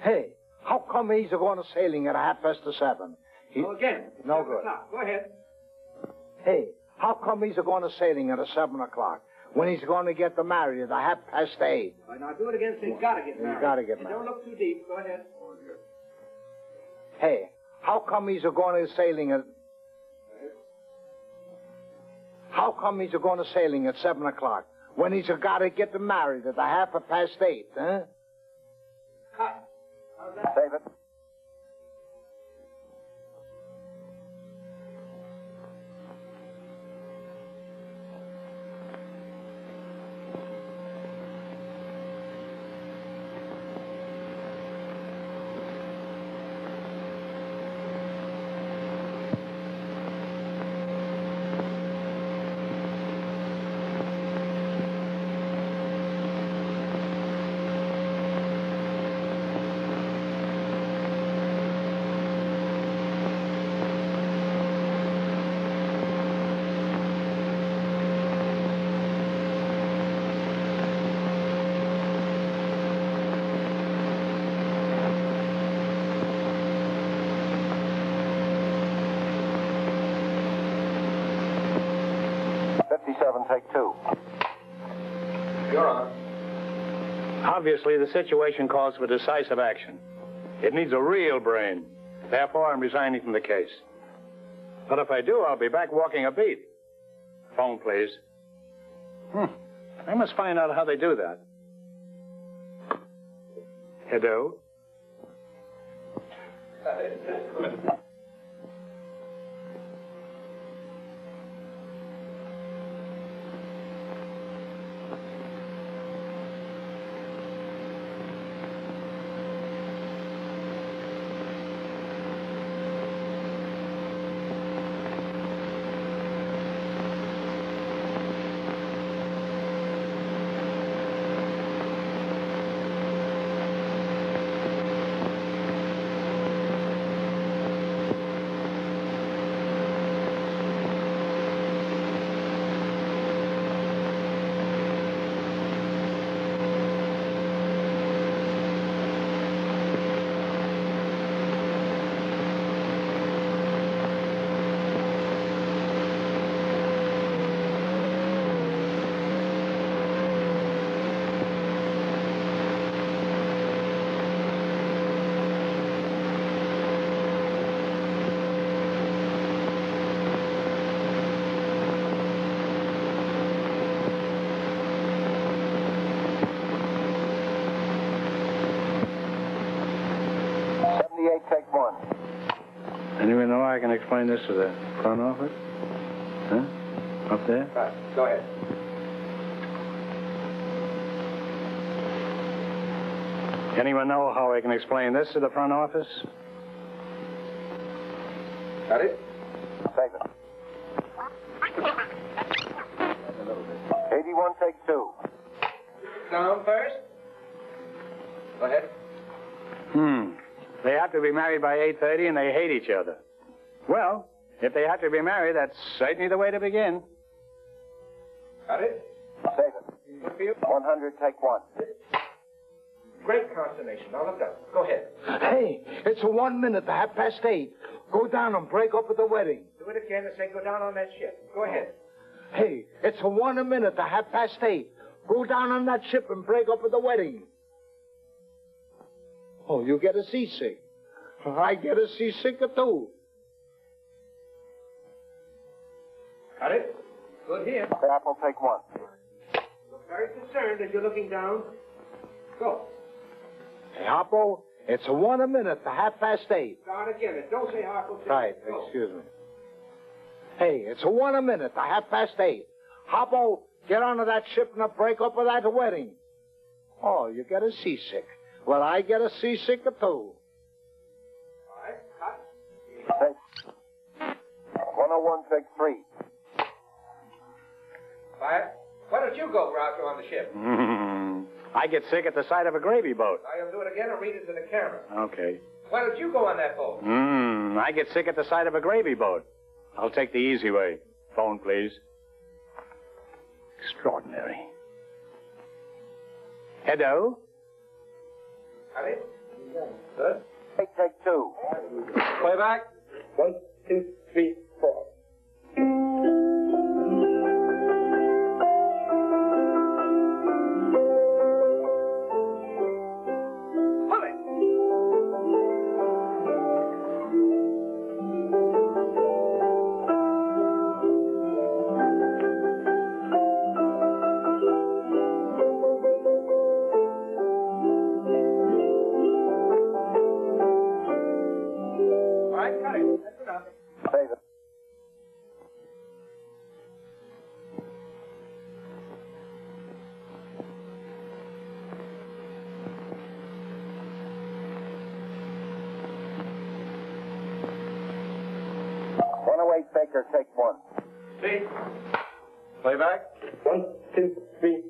Hey, how come he's going sailing at 7:30? No, again. No good. Go ahead. Hey, how come he's going sailing at 7:00 when he's going to get married at 8:30? Well, now do it again. So he's got to get married. He's got to get married. And don't look too deep. Go ahead. Hey, how come he's going sailing at... How come he's going sailing at 7:00 when he's got to get married at 8:30, huh? Cut. How's that? Save it. Take 2. Your Honor. Obviously, the situation calls for decisive action. It needs a real brain. Therefore, I'm resigning from the case. But if I do, I'll be back walking a beat. Phone, please. I must find out how they do that. Hello? Take 1. Anyone know I can explain this to the front office? Huh? Up there? All right. Go ahead. Anyone know how I can explain this to the front office? Got it? Save it. 81, take 2. Down first? Go ahead. They have to be married by 8:30, and they hate each other. Well, if they have to be married, that's certainly the way to begin. Got it? Save it. 100, take 1. Great consternation. All of that. Go ahead. Hey, it's 1 minute to 8:30. Go down and break up at the wedding. Do it again and say go down on that ship. Go ahead. Hey, it's 1 minute to 8:30. Go down on that ship and break up at the wedding. Oh, you get a seasick. I get a seasick too. Got it? Good here. Apple, take 1. Look very concerned as you're looking down. Go. Hey, Harpo, it's 1 minute to 8:30. Start again. Don't say Harpo. Right. Go. Excuse me. Hey, it's 1 minute to 8:30. Harpo, get onto that ship and break up with that wedding. Oh, you get a seasick. Well, I get a seasick too. All right, cut. 101, take 3. Five. Why don't you go, Groucho, on the ship? I get sick at the sight of a gravy boat. I'll do it again and read it to the camera. Okay. Why don't you go on that boat? I get sick at the sight of a gravy boat. I'll take the easy way. Phone, please. Extraordinary. Hello? Good. Take two. Play back. 1, 2, 3, 4. Baker, take one. See? Play back. 1, 2, 3.